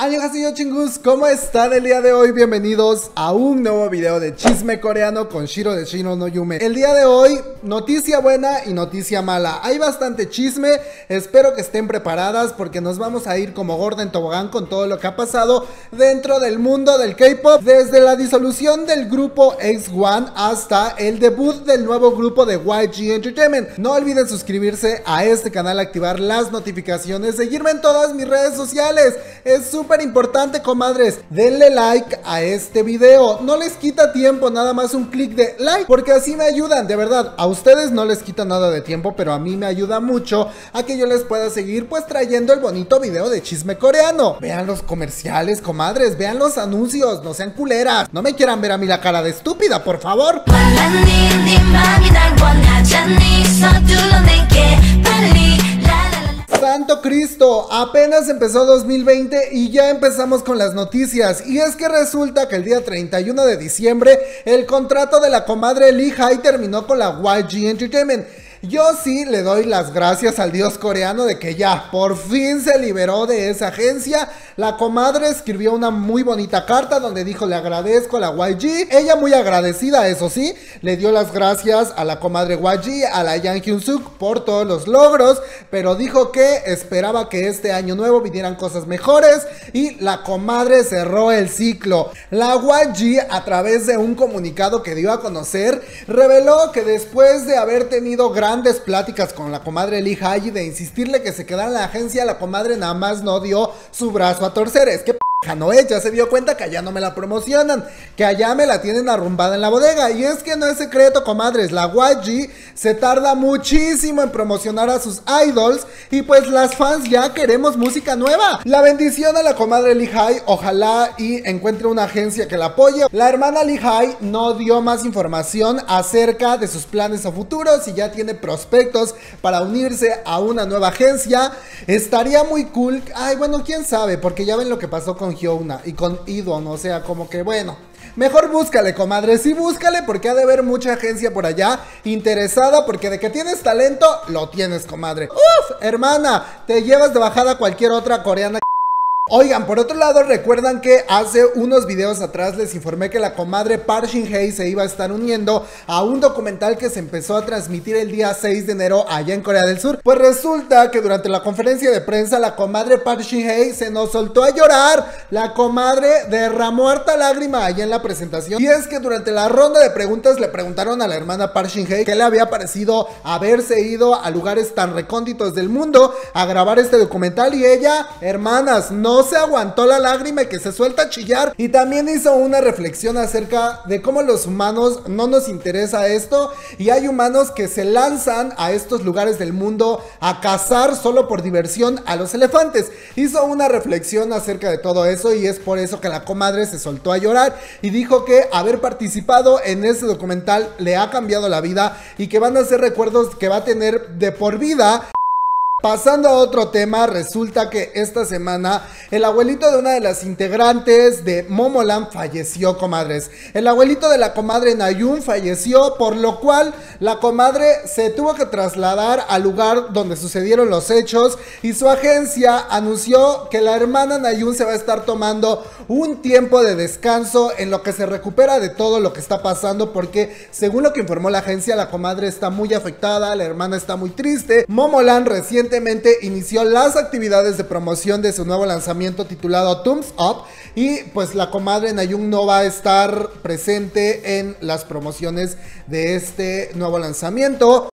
¡Annyeonghaseyo, chingus! ¿Cómo están el día de hoy? Bienvenidos a un nuevo video de chisme coreano con Shiro de Shino no Yume. El día de hoy, noticia buena y noticia mala. Hay bastante chisme, espero que estén preparadas porque nos vamos a ir como gorda en tobogán con todo lo que ha pasado dentro del mundo del K-pop. Desde la disolución del grupo X1 hasta el debut del nuevo grupo de YG Entertainment. No olviden suscribirse a este canal, activar las notificaciones, seguirme en todas mis redes sociales. Es súper importante, comadres, denle like a este video, no les quita tiempo, nada más un clic de like, porque así me ayudan, de verdad, a ustedes no les quita nada de tiempo, pero a mí me ayuda mucho a que yo les pueda seguir pues trayendo el bonito video de chisme coreano. Vean los comerciales, comadres, vean los anuncios, no sean culeras, no me quieran ver a mí la cara de estúpida, por favor. ¡Santo Cristo! Apenas empezó 2020 y ya empezamos con las noticias. Y es que resulta que el día 31 de diciembre el contrato de la comadre Lee Hi terminó con la YG Entertainment. Yo sí le doy las gracias al dios coreano de que ya por fin se liberó de esa agencia. La comadre escribió una muy bonita carta donde dijo: le agradezco a la YG. Ella muy agradecida, eso sí, le dio las gracias a la comadre YG, a la Yang Hyun-suk por todos los logros, pero dijo que esperaba que este año nuevo vinieran cosas mejores y la comadre cerró el ciclo. La YG, a través de un comunicado que dio a conocer, reveló que después de haber tenido grandes pláticas con la comadre Lee Hi de insistirle que se quedara en la agencia, la comadre nada más no dio su brazo a torcer. Es que no, ella se dio cuenta que allá no me la promocionan, que allá me la tienen arrumbada en la bodega. Y es que no es secreto, comadres, la YG se tarda muchísimo en promocionar a sus idols y pues las fans ya queremos música nueva. La bendición a la comadre Lee Hi, ojalá y encuentre una agencia que la apoye. La hermana Lee Hi no dio más información acerca de sus planes a futuro, si ya tiene prospectos para unirse a una nueva agencia. Estaría muy cool, ay bueno, quién sabe, porque ya ven lo que pasó con Hyuna y con IZ*ONE, o sea, como que bueno, mejor búscale, comadre, sí búscale, porque ha de haber mucha agencia por allá interesada, porque de que tienes talento, lo tienes, comadre. Uf, hermana, te llevas de bajada cualquier otra coreana. Oigan, por otro lado, recuerdan que hace unos videos atrás les informé que la comadre Park Shin Hye se iba a estar uniendo a un documental que se empezó a transmitir el día 6 de enero allá en Corea del Sur. Pues resulta que durante la conferencia de prensa la comadre Park Shin Hye se nos soltó a llorar. La comadre derramó harta lágrima allá en la presentación. Y es que durante la ronda de preguntas le preguntaron a la hermana Park Shin Hye qué le había parecido haberse ido a lugares tan recónditos del mundo a grabar este documental, y ella, hermanas, no se aguantó la lágrima y que se suelta a chillar. Y también hizo una reflexión acerca de cómo los humanos no nos interesa esto, y hay humanos que se lanzan a estos lugares del mundo a cazar solo por diversión a los elefantes. Hizo una reflexión acerca de todo eso y es por eso que la comadre se soltó a llorar y dijo que haber participado en ese documental le ha cambiado la vida y que van a ser recuerdos que va a tener de por vida. Pasando a otro tema, resulta que esta semana el abuelito de una de las integrantes de Momoland falleció, comadres. El abuelito de la comadre Nayun falleció, por lo cual la comadre se tuvo que trasladar al lugar donde sucedieron los hechos, y su agencia anunció que la hermana Nayun se va a estar tomando un tiempo de descanso en lo que se recupera de todo lo que está pasando, porque según lo que informó la agencia, la comadre está muy afectada, la hermana está muy triste. Momoland recién inició las actividades de promoción de su nuevo lanzamiento titulado Thumbs Up, y pues la comadre Nayun no va a estar presente en las promociones de este nuevo lanzamiento.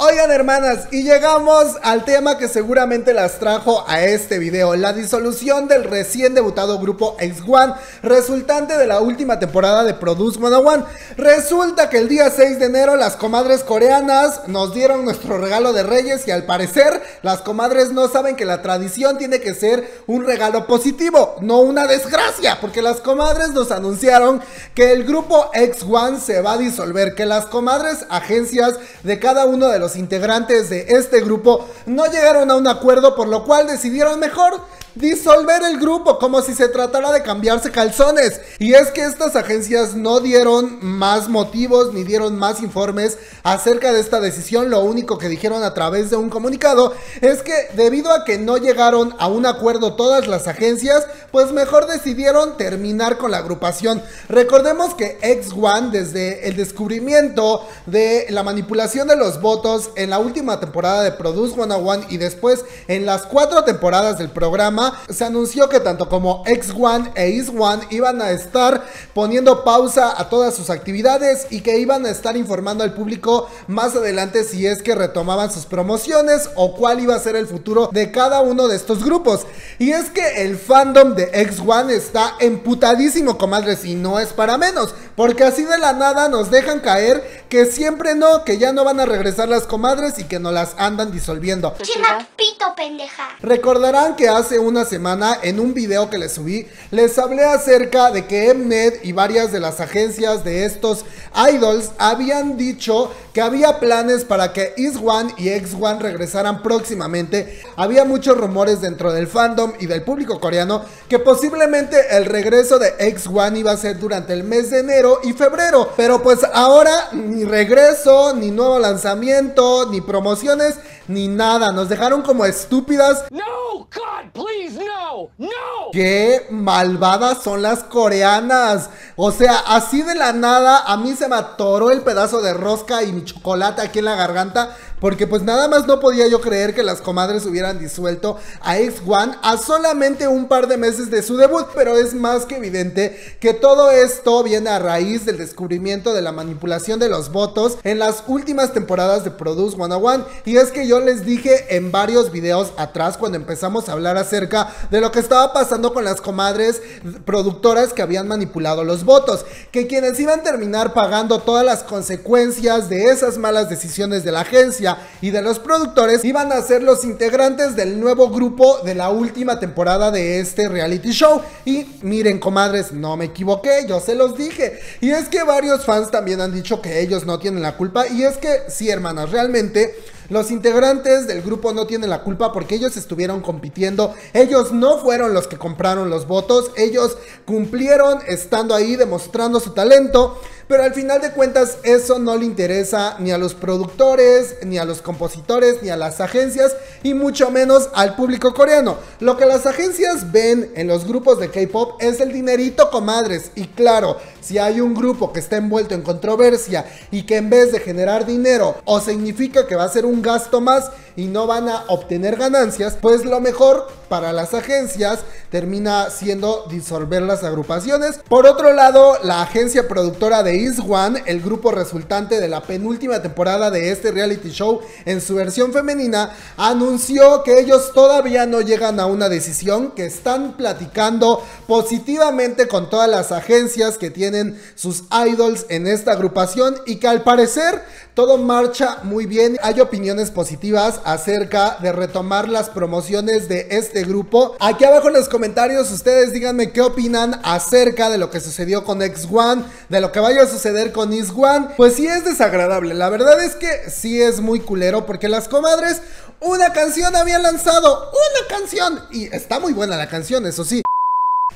Oigan, hermanas, y llegamos al tema que seguramente las trajo a este video: la disolución del recién debutado grupo X1, resultante de la última temporada de Produce 101. Resulta que el día 6 de enero las comadres coreanas nos dieron nuestro regalo de Reyes, y al parecer las comadres no saben que la tradición tiene que ser un regalo positivo, no una desgracia, porque las comadres nos anunciaron que el grupo X1 se va a disolver, que las comadres agencias de cada uno de los integrantes de este grupo no llegaron a un acuerdo, por lo cual decidieron mejor disolver el grupo como si se tratara de cambiarse calzones. Y es que estas agencias no dieron más motivos ni dieron más informes acerca de esta decisión. Lo único que dijeron a través de un comunicado es que debido a que no llegaron a un acuerdo todas las agencias, pues mejor decidieron terminar con la agrupación. Recordemos que X1, desde el descubrimiento de la manipulación de los votos en la última temporada de Produce 101 y después en las 4 temporadas del programa, se anunció que tanto como X1 e IZ*ONE iban a estar poniendo pausa a todas sus actividades y que iban a estar informando al público más adelante si es que retomaban sus promociones o cuál iba a ser el futuro de cada uno de estos grupos. Y es que el fandom de X1 está emputadísimo, comadres, y no es para menos, porque así de la nada nos dejan caer que siempre no, que ya no van a regresar las comadres y que no las andan disolviendo. Chima, pito, pendeja. Recordarán que hace una semana en un video que les subí, les hablé acerca de que Mnet y varias de las agencias de estos idols habían dicho que había planes para que IZ*ONE y X1 regresaran próximamente. Había muchos rumores dentro del fandom y del público coreano que posiblemente el regreso de X1 iba a ser durante el mes de enero y febrero, pero pues ahora ni regreso, ni nuevo lanzamiento, ni promociones, ni nada. Nos dejaron como estúpidas. No, God, please, no, no. Qué malvadas son las coreanas. O sea, así de la nada a mí se me atoró el pedazo de rosca y mi chocolate aquí en la garganta, porque pues nada más no podía yo creer que las comadres hubieran disuelto a X1 a solamente un par de meses de su debut. Pero es más que evidente que todo esto viene a raíz del descubrimiento de la manipulación de los votos en las últimas temporadas de Produce 101. Y es que yo les dije en varios videos atrás, cuando empezamos a hablar acerca de lo que estaba pasando con las comadres productoras que habían manipulado los votos, que quienes iban a terminar pagando todas las consecuencias de esas malas decisiones de la agencia y de los productores iban a ser los integrantes del nuevo grupo de la última temporada de este reality show. Y miren, comadres, no me equivoqué, yo se los dije. Y es que varios fans también han dicho que ellos no tienen la culpa, y es que sí, hermanas, realmente los integrantes del grupo no tienen la culpa, porque ellos estuvieron compitiendo, ellos no fueron los que compraron los votos, ellos cumplieron estando ahí demostrando su talento, pero al final de cuentas eso no le interesa ni a los productores, ni a los compositores, ni a las agencias, y mucho menos al público coreano. Lo que las agencias ven en los grupos de K-pop es el dinerito, comadres, y claro, si hay un grupo que está envuelto en controversia y que en vez de generar dinero o significa que va a ser un gasto más y no van a obtener ganancias, pues lo mejor para las agencias termina siendo disolver las agrupaciones. Por otro lado, la agencia productora de IZ*ONE, el grupo resultante de la penúltima temporada de este reality show en su versión femenina, anunció que ellos todavía no llegan a una decisión, que están platicando positivamente con todas las agencias que tienen sus idols en esta agrupación y que al parecer todo marcha muy bien. Hay opiniones positivas acerca de retomar las promociones de este grupo. Aquí abajo en los comentarios ustedes díganme qué opinan acerca de lo que sucedió con X1, de lo que vaya a suceder con IZ*ONE. Pues sí es desagradable, la verdad es que sí es muy culero, porque las comadres una canción habían lanzado, una canción, y está muy buena la canción, eso sí.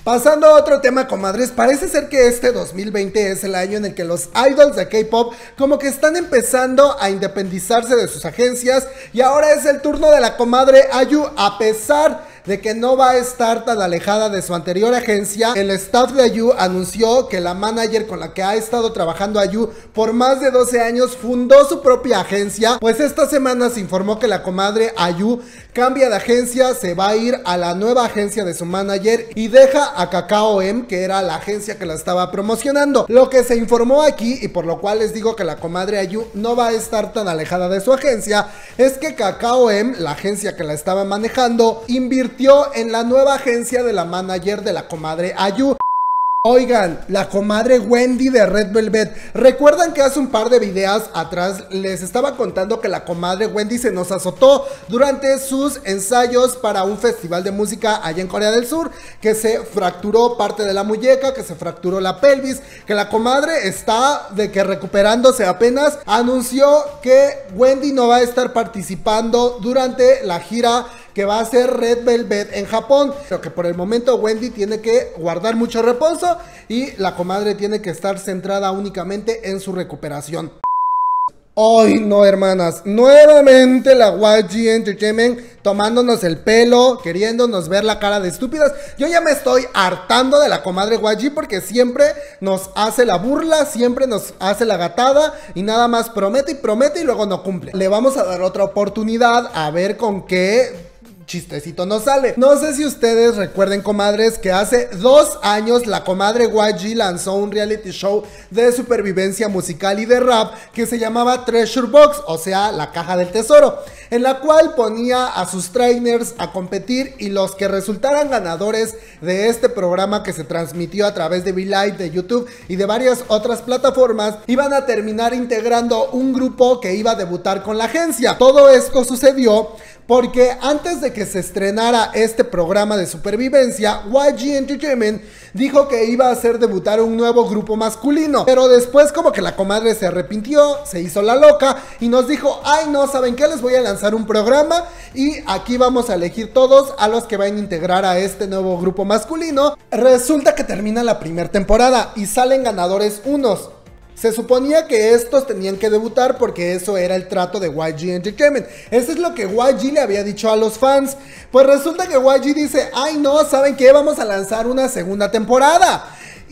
Pasando a otro tema, comadres, parece ser que este 2020 es el año en el que los idols de K-pop como que están empezando a independizarse de sus agencias, y ahora es el turno de la comadre IU. A pesar de que no va a estar tan alejada de su anterior agencia, el staff de IU anunció que la manager con la que ha estado trabajando IU por más de 12 años fundó su propia agencia. Pues esta semana se informó que la comadre IU cambia de agencia, se va a ir a la nueva agencia de su manager y deja a Kakao M, que era la agencia que la estaba promocionando. Lo que se informó aquí, y por lo cual les digo que la comadre IU no va a estar tan alejada de su agencia, es que Kakao M, la agencia que la estaba manejando, invirtió en la nueva agencia de la manager de la comadre IU. Oigan, la comadre Wendy de Red Velvet, recuerdan que hace un par de videos atrás les estaba contando que la comadre Wendy se nos azotó durante sus ensayos para un festival de música allá en Corea del Sur, que se fracturó parte de la muñeca, que se fracturó la pelvis, que la comadre está de que recuperándose apenas. Anunció que Wendy no va a estar participando durante la gira que va a ser Red Velvet en Japón. Pero que por el momento Wendy tiene que guardar mucho reposo y la comadre tiene que estar centrada únicamente en su recuperación. Ay, no, hermanas, nuevamente la YG Entertainment tomándonos el pelo, queriéndonos ver la cara de estúpidas. Yo ya me estoy hartando de la comadre YG porque siempre nos hace la burla, siempre nos hace la gatada y nada más promete y promete y luego no cumple. Le vamos a dar otra oportunidad a ver con qué chistecito no sale. No sé si ustedes recuerden, comadres, que hace 2 años la comadre YG lanzó un reality show de supervivencia musical y de rap que se llamaba Treasure Box, o sea, la caja del tesoro, en la cual ponía a sus trainers a competir y los que resultaran ganadores de este programa, que se transmitió a través de Vlive, de YouTube y de varias otras plataformas, iban a terminar integrando un grupo que iba a debutar con la agencia. Todo esto sucedió porque antes de que se estrenara este programa de supervivencia, YG Entertainment dijo que iba a hacer debutar un nuevo grupo masculino, pero después como que la comadre se arrepintió, se hizo la loca y nos dijo: ay no, ¿saben qué? Les voy a lanzar un programa y aquí vamos a elegir todos a los que van a integrar a este nuevo grupo masculino. Resulta que termina la primera temporada y salen ganadores unos. Se suponía que estos tenían que debutar porque eso era el trato de YG Entertainment. Eso es lo que YG le había dicho a los fans. Pues resulta que YG dice: ay no, ¿saben qué? Vamos a lanzar una segunda temporada.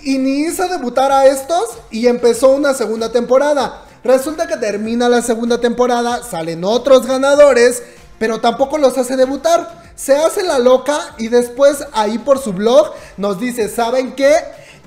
Y ni hizo debutar a estos y empezó una segunda temporada. Resulta que termina la segunda temporada, salen otros ganadores, pero tampoco los hace debutar. Se hace la loca y después ahí por su blog nos dice: ¿saben qué?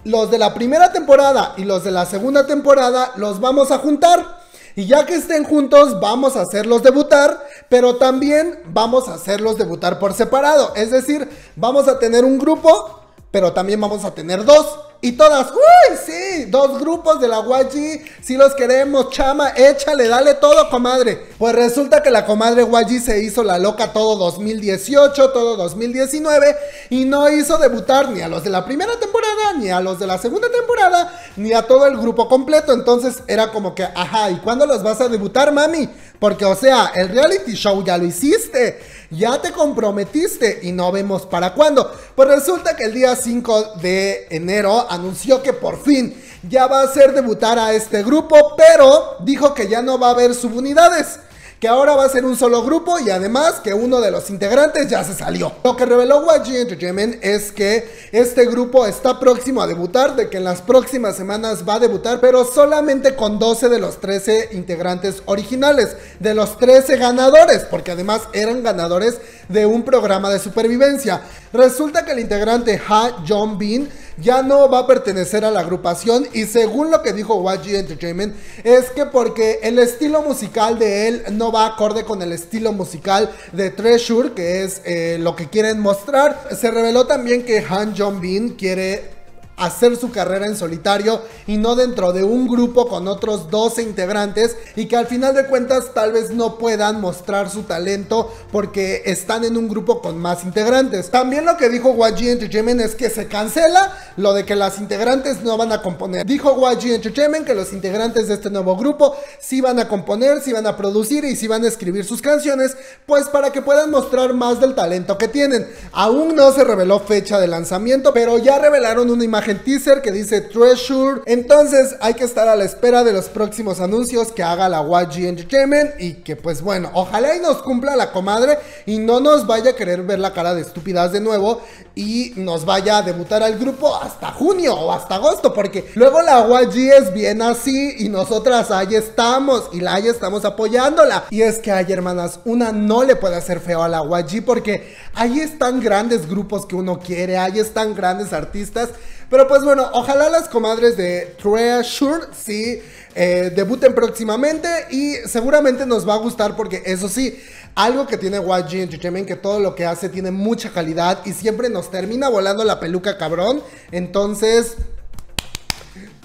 Los de la primera temporada y los de la segunda temporada los vamos a juntar. Y ya que estén juntos vamos a hacerlos debutar, pero también vamos a hacerlos debutar por separado. Es decir, vamos a tener un grupo, pero también vamos a tener dos. Y todas: ¡uy, sí! Dos grupos de la YG, sí los queremos, chama, échale, dale todo, comadre. Pues resulta que la comadre YG se hizo la loca todo 2018, todo 2019 y no hizo debutar ni a los de la primera temporada, ni a los de la segunda temporada, ni a todo el grupo completo. Entonces era como que: ajá, ¿y cuándo los vas a debutar, mami? Porque, o sea, el reality show ya lo hiciste, ya te comprometiste y no vemos para cuándo. Pues resulta que el día 5 de enero anunció que por fin ya va a hacer debutar a este grupo, pero dijo que ya no va a haber subunidades, que ahora va a ser un solo grupo y además que uno de los integrantes ya se salió. Lo que reveló YG Entertainment es que este grupo está próximo a debutar, de que en las próximas semanas va a debutar, pero solamente con 12 de los 13 integrantes originales, de los 13 ganadores, porque además eran ganadores de un programa de supervivencia. Resulta que el integrante Ha Jong-bin ya no va a pertenecer a la agrupación y según lo que dijo YG Entertainment es que porque el estilo musical de él no va acorde con el estilo musical de Treasure, que es lo que quieren mostrar. Se reveló también que Han Yoonbin quiere hacer su carrera en solitario y no dentro de un grupo con otros 12 integrantes, y que al final de cuentas tal vez no puedan mostrar su talento porque están en un grupo con más integrantes. También lo que dijo YG Entertainment es que se cancela lo de que las integrantes no van a componer. Dijo YG Entertainment que los integrantes de este nuevo grupo sí van a componer, sí van a producir y sí van a escribir sus canciones, pues para que puedan mostrar más del talento que tienen. Aún no se reveló fecha de lanzamiento, pero ya revelaron una imagen teaser que dice Treasure. Entonces hay que estar a la espera de los próximos anuncios que haga la YG Entertainment y que, pues bueno, ojalá y nos cumpla la comadre y no nos vaya a querer ver la cara de estúpidas de nuevo y nos vaya a debutar al grupo hasta junio o hasta agosto, porque luego la YG es bien así y nosotras ahí estamos y ahí estamos apoyándola. Y es que, ay hermanas, una no le puede hacer feo a la YG porque ahí están grandes grupos que uno quiere, ahí están grandes artistas. Pero pues bueno, ojalá las comadres de Treasure sí debuten próximamente y seguramente nos va a gustar, porque eso sí, algo que tiene YG Entertainment, que todo lo que hace tiene mucha calidad y siempre nos termina volando la peluca, cabrón. Entonces,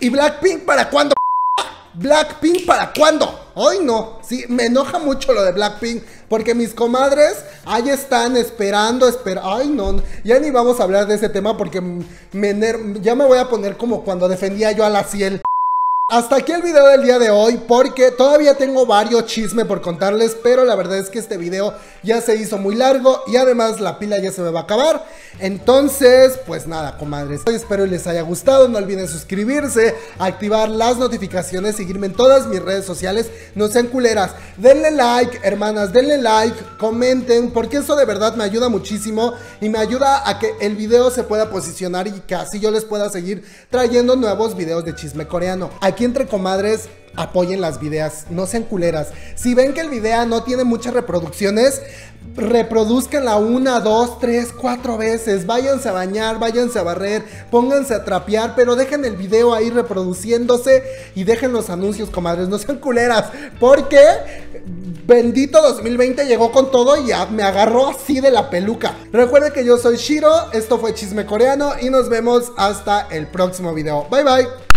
¿y Blackpink para cuándo? ¿Blackpink para cuándo? Ay no, sí, me enoja mucho lo de Blackpink porque mis comadres ahí están esperando, ay no, ya ni vamos a hablar de ese tema porque ya me voy a poner como cuando defendía yo a la Ciel. Hasta aquí el video del día de hoy, porque todavía tengo varios chismes por contarles, pero la verdad es que este video ya se hizo muy largo y además la pila ya se me va a acabar. Entonces, pues nada, comadres, espero les haya gustado, no olviden suscribirse, activar las notificaciones, seguirme en todas mis redes sociales, no sean culeras. Denle like, hermanas, denle like, comenten, porque eso de verdad me ayuda muchísimo y me ayuda a que el video se pueda posicionar y que así yo les pueda seguir trayendo nuevos videos de chisme coreano. Aquí entre comadres, apoyen las videas, no sean culeras. Si ven que el video no tiene muchas reproducciones, reproduzcanla 1, 2, 3, 4 veces. Váyanse a bañar, váyanse a barrer, pónganse a trapear, pero dejen el video ahí reproduciéndose y dejen los anuncios, comadres, no sean culeras, porque bendito 2020 llegó con todo y ya me agarró así de la peluca. Recuerden que yo soy Shiro, esto fue Chisme Coreano y nos vemos hasta el próximo video. Bye bye.